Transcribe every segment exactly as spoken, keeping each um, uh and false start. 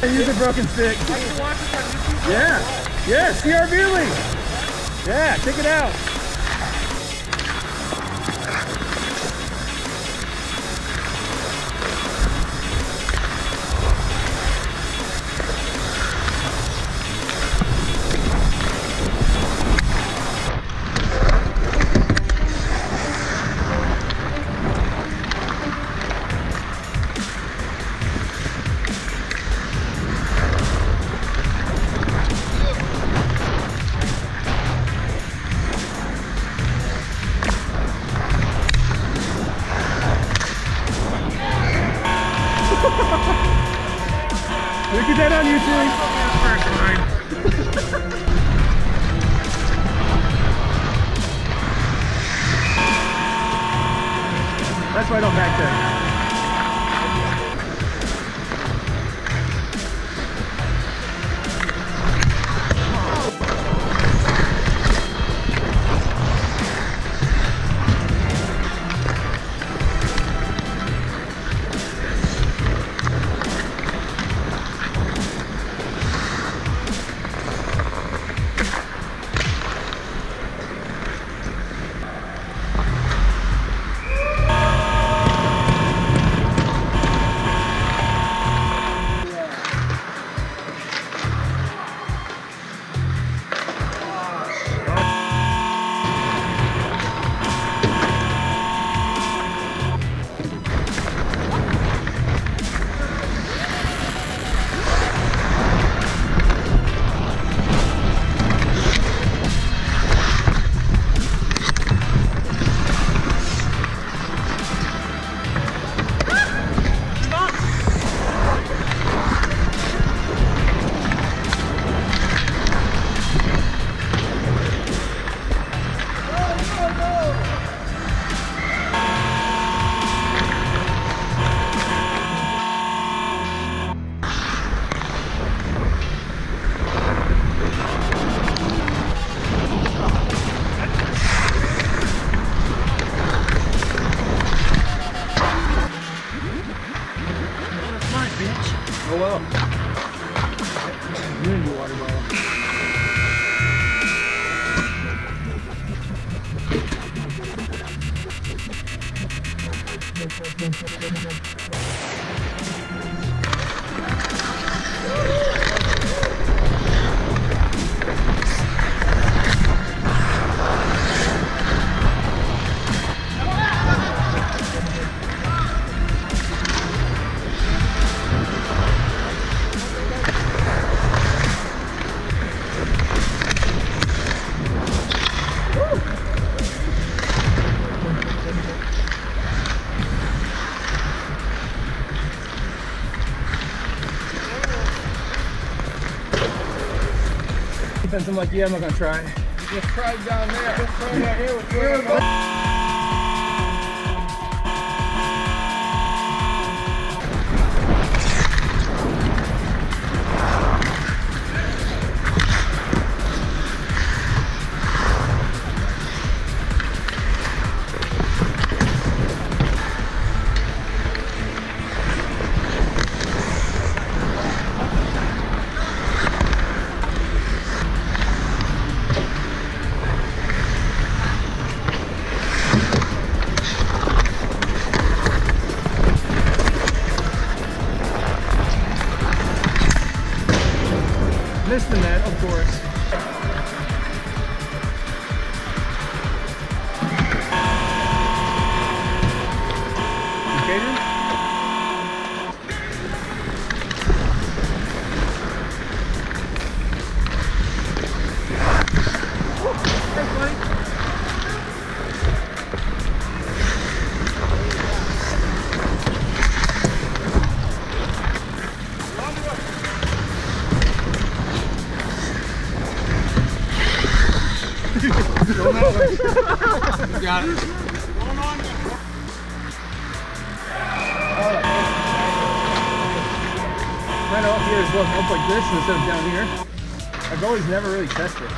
I use a broken stick. Yeah, yeah, C R Beer League. Yeah, check it out. Look at that on YouTube. Right? That's why I don't back there. Oh well. You're in the water bottle. I'm like, yeah, I'm not gonna try. Just try down there. Just try down here with your less than that, of course. You got it. Kind of up here is going up like this instead of down here. I've always never really tested it.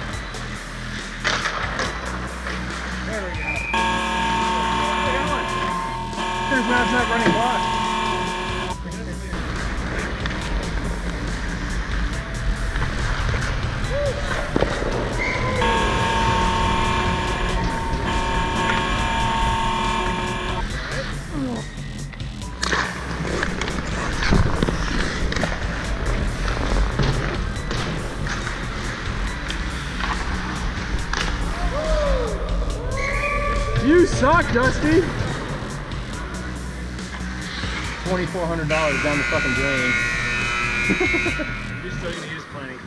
There we go. There's not, it's not running block. You suck, Dusty. twenty-four hundred dollars down the fucking drain. You're still gonna use planning.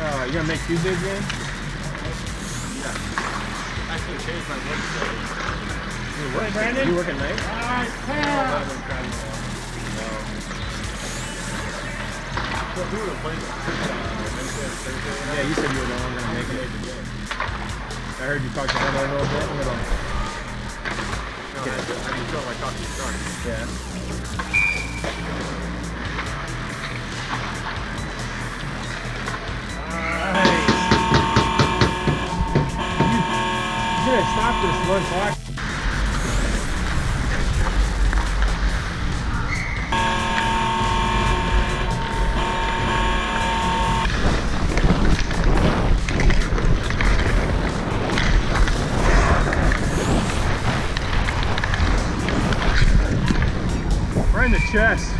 Uh, you gonna make Tuesday again? Yeah. I actually changed my work today. You're working, Brandon? You working late? Alright, pass! Yeah, you said you were the one gonna make it. I heard you talk to him a little bit. Hold on. No, okay. I didn't tell him I talked to you starting. Yeah. Alright. You should have stopped this one block. In the chest.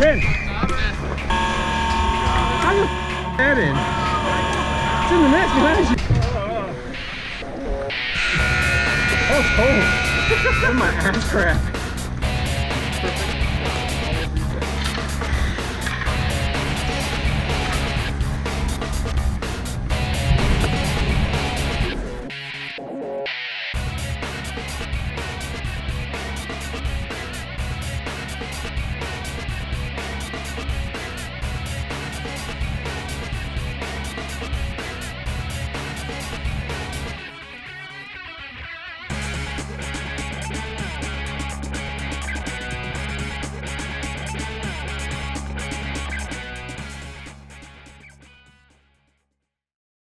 Ben. How the f*** that in? It's in the nest behind you. That was cold. That was my ass crack.